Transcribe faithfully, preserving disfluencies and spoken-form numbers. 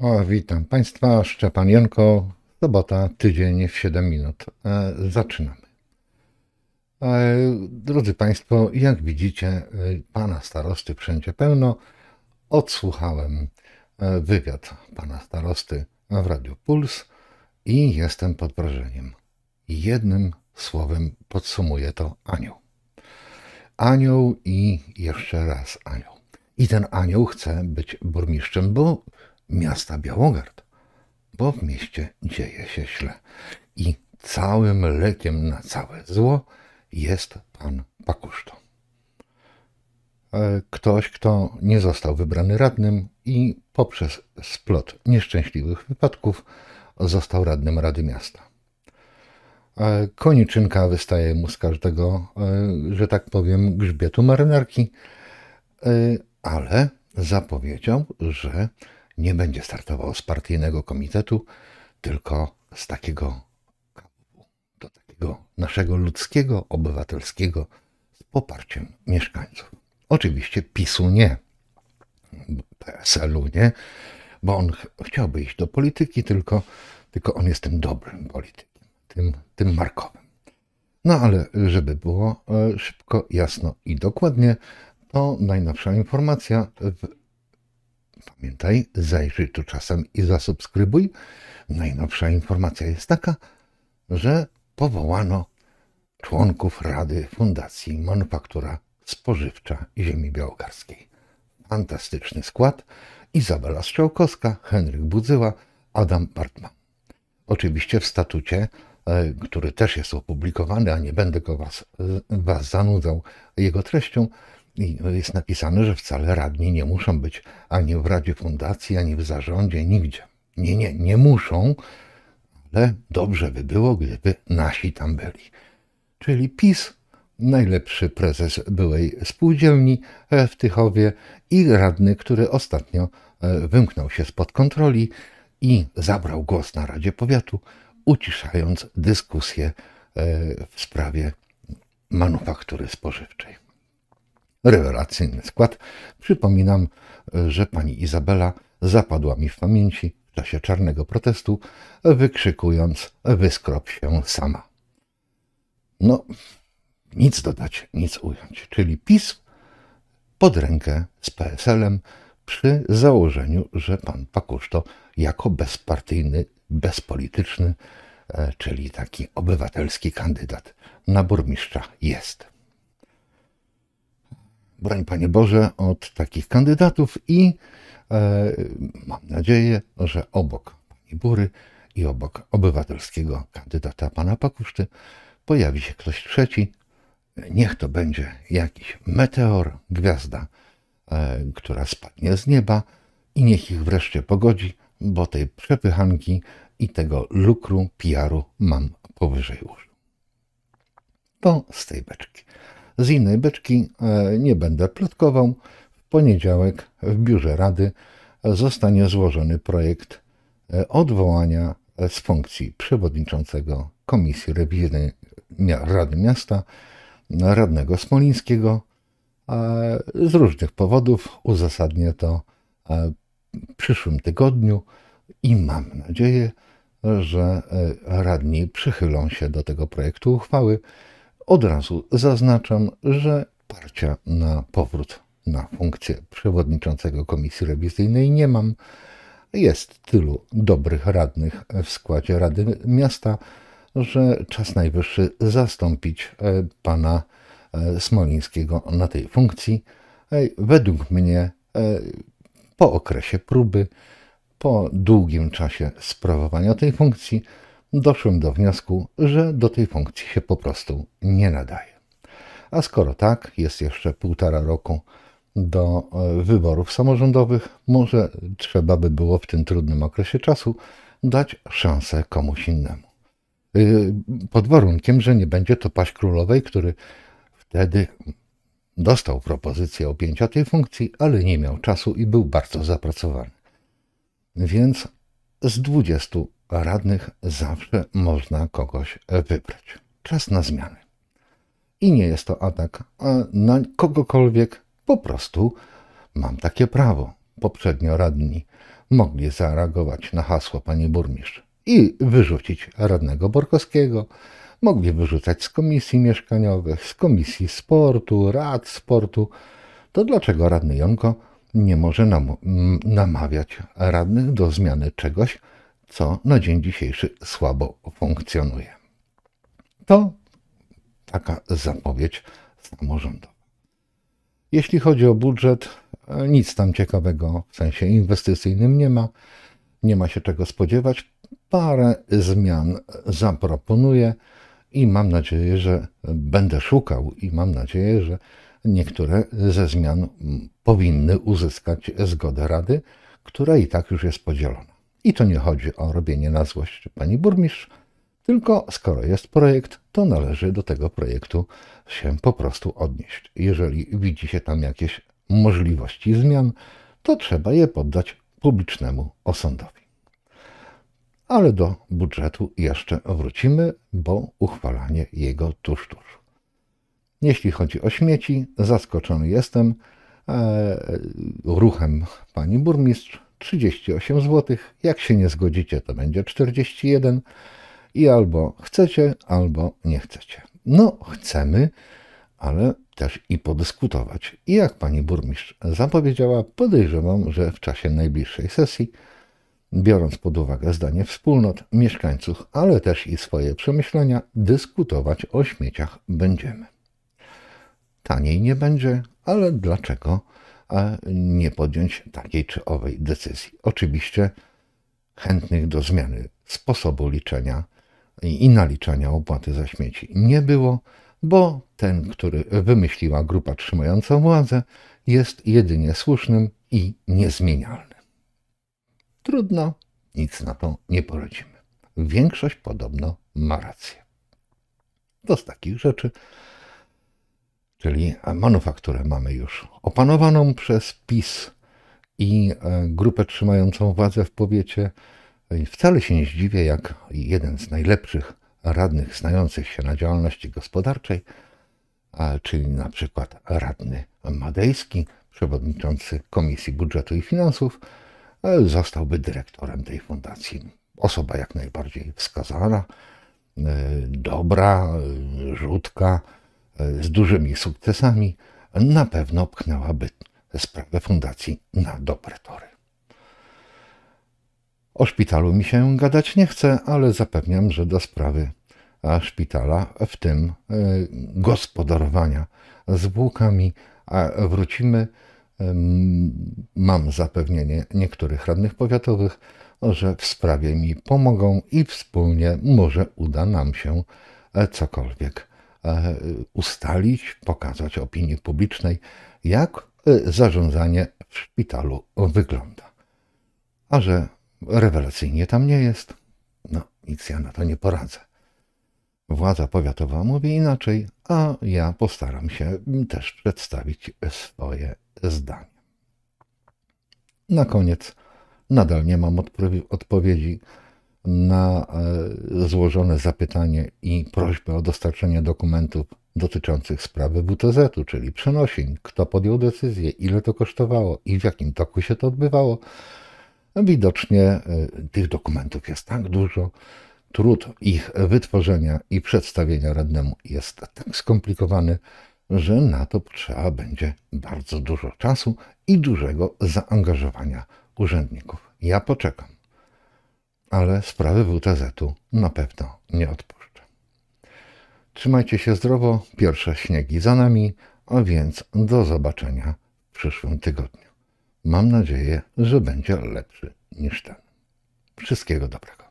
O, witam Państwa, Szczepanienko, sobota, tydzień w siedem minut. E, zaczynamy. E, drodzy Państwo, jak widzicie, Pana Starosty wszędzie pełno. Odsłuchałem wywiad Pana Starosty w Radiu Puls i jestem pod wrażeniem. Jednym słowem podsumuję to anioł. Anioł i jeszcze raz anioł. I ten anioł chce być burmistrzem, bo miasta Białogard, bo w mieście dzieje się źle. I całym lekiem na całe zło jest pan Pakuszto. Ktoś, kto nie został wybrany radnym i poprzez splot nieszczęśliwych wypadków został radnym Rady Miasta. Koniczynka wystaje mu z każdego, że tak powiem, grzbietu marynarki, ale zapowiedział, że nie będzie startował z partyjnego komitetu, tylko z takiego do takiego naszego ludzkiego, obywatelskiego, z poparciem mieszkańców. Oczywiście PiSu nie, P S L-u nie, bo on ch chciałby iść do polityki, tylko, tylko on jest tym dobrym politykiem, tym, tym markowym. No ale żeby było szybko, jasno i dokładnie, to najnowsza informacja w Pamiętaj, zajrzyj tu czasem i zasubskrybuj. Najnowsza informacja jest taka, że powołano członków Rady Fundacji Manufaktura Spożywcza Ziemi Białogarskiej. Fantastyczny skład. Izabela Strzałkowska, Henryk Budzyła, Adam Partma. Oczywiście w statucie, który też jest opublikowany, a nie będę go was, was zanudzał jego treścią, i jest napisane, że wcale radni nie muszą być ani w Radzie Fundacji, ani w zarządzie, nigdzie. Nie, nie, nie muszą, ale dobrze by było, gdyby nasi tam byli. Czyli PiS, najlepszy prezes byłej spółdzielni w Tychowie i radny, który ostatnio wymknął się spod kontroli i zabrał głos na Radzie Powiatu, uciszając dyskusję w sprawie manufaktury spożywczej. Rewelacyjny skład. Przypominam, że pani Izabela zapadła mi w pamięci w czasie czarnego protestu, wykrzykując: wyskrop się sama. No, nic dodać, nic ująć. Czyli PiS pod rękę z P S L-em przy założeniu, że pan Pakuszto jako bezpartyjny, bezpolityczny, czyli taki obywatelski kandydat na burmistrza jest. Broń Panie Boże od takich kandydatów i e, mam nadzieję, że obok Pani Bury i obok obywatelskiego kandydata Pana Pakuszty pojawi się ktoś trzeci. Niech to będzie jakiś meteor, gwiazda, e, która spadnie z nieba i niech ich wreszcie pogodzi, bo tej przepychanki i tego lukru, pijaru mam powyżej uszu. To z tej beczki. Z innej beczki nie będę plotkował. W poniedziałek w biurze Rady zostanie złożony projekt odwołania z funkcji przewodniczącego Komisji Rewizyjnej Rady Miasta radnego Smolińskiego. Z różnych powodów uzasadnię to w przyszłym tygodniu i mam nadzieję, że radni przychylą się do tego projektu uchwały. Od razu zaznaczam, że parcia na powrót na funkcję przewodniczącego Komisji Rewizyjnej nie mam. Jest tylu dobrych radnych w składzie Rady Miasta, że czas najwyższy zastąpić pana Smolińskiego na tej funkcji. Według mnie po okresie próby, po długim czasie sprawowania tej funkcji, doszłem do wniosku, że do tej funkcji się po prostu nie nadaje. A skoro tak, jest jeszcze półtora roku do wyborów samorządowych, może trzeba by było w tym trudnym okresie czasu dać szansę komuś innemu. Pod warunkiem, że nie będzie to Paś Królowej, który wtedy dostał propozycję objęcia tej funkcji, ale nie miał czasu i był bardzo zapracowany. Więc z dwudziestu radnych zawsze można kogoś wybrać. Czas na zmiany. I nie jest to atak na kogokolwiek. Po prostu mam takie prawo. Poprzednio radni mogli zareagować na hasło pani burmistrz i wyrzucić radnego Borkowskiego, mogli wyrzucać z komisji mieszkaniowych, z komisji sportu, rad sportu, to dlaczego radny Jonko nie może nam, namawiać radnych do zmiany czegoś, co na dzień dzisiejszy słabo funkcjonuje? To taka zapowiedź samorządowa. Jeśli chodzi o budżet, nic tam ciekawego w sensie inwestycyjnym nie ma. Nie ma się czego spodziewać. Parę zmian zaproponuję i mam nadzieję, że będę szukał i mam nadzieję, że niektóre ze zmian powinny uzyskać zgodę Rady, która i tak już jest podzielona. I to nie chodzi o robienie na złość pani burmistrz, tylko skoro jest projekt, to należy do tego projektu się po prostu odnieść. Jeżeli widzi się tam jakieś możliwości zmian, to trzeba je poddać publicznemu osądowi. Ale do budżetu jeszcze wrócimy, bo uchwalanie jego tuż, tuż. Jeśli chodzi o śmieci, zaskoczony jestem e, ruchem pani burmistrz. trzydzieści osiem złotych, jak się nie zgodzicie, to będzie czterdzieści jeden i albo chcecie, albo nie chcecie. No, chcemy, ale też i podyskutować. I jak pani burmistrz zapowiedziała, podejrzewam, że w czasie najbliższej sesji, biorąc pod uwagę zdanie wspólnot, mieszkańców, ale też i swoje przemyślenia, dyskutować o śmieciach będziemy. Taniej nie będzie, ale dlaczego nie podjąć takiej czy owej decyzji? Oczywiście chętnych do zmiany sposobu liczenia i naliczania opłaty za śmieci nie było, bo ten, który wymyśliła grupa trzymająca władzę, jest jedynie słusznym i niezmienialnym. Trudno, nic na to nie poradzimy. Większość podobno ma rację. To z takich rzeczy. Czyli manufakturę mamy już opanowaną przez PiS i grupę trzymającą władzę w powiecie. Wcale się nie zdziwię, jak jeden z najlepszych radnych znających się na działalności gospodarczej, czyli na przykład radny Madejski, przewodniczący Komisji Budżetu i Finansów, zostałby dyrektorem tej fundacji. Osoba jak najbardziej wskazana, dobra, rzutka, z dużymi sukcesami, na pewno pchnęłaby sprawę fundacji na dobre tory. O szpitalu mi się gadać nie chce, ale zapewniam, że do sprawy szpitala, w tym gospodarowania zwłokami, wrócimy. Mam zapewnienie niektórych radnych powiatowych, że w sprawie mi pomogą i wspólnie może uda nam się cokolwiek ustalić, pokazać opinii publicznej, jak zarządzanie w szpitalu wygląda. A że rewelacyjnie tam nie jest, no nic ja na to nie poradzę. Władza powiatowa mówi inaczej, a ja postaram się też przedstawić swoje zdanie. Na koniec nadal nie mam odpowiedzi na złożone zapytanie i prośbę o dostarczenie dokumentów dotyczących sprawy W T Z-u, czyli przenosin, kto podjął decyzję, ile to kosztowało i w jakim toku się to odbywało. Widocznie tych dokumentów jest tak dużo, trud ich wytworzenia i przedstawienia radnemu jest tak skomplikowany, że na to trzeba będzie bardzo dużo czasu i dużego zaangażowania urzędników. Ja poczekam. Ale sprawy W T Z-u na pewno nie odpuszczę. Trzymajcie się zdrowo, pierwsze śniegi za nami, a więc do zobaczenia w przyszłym tygodniu. Mam nadzieję, że będzie lepszy niż ten. Wszystkiego dobrego.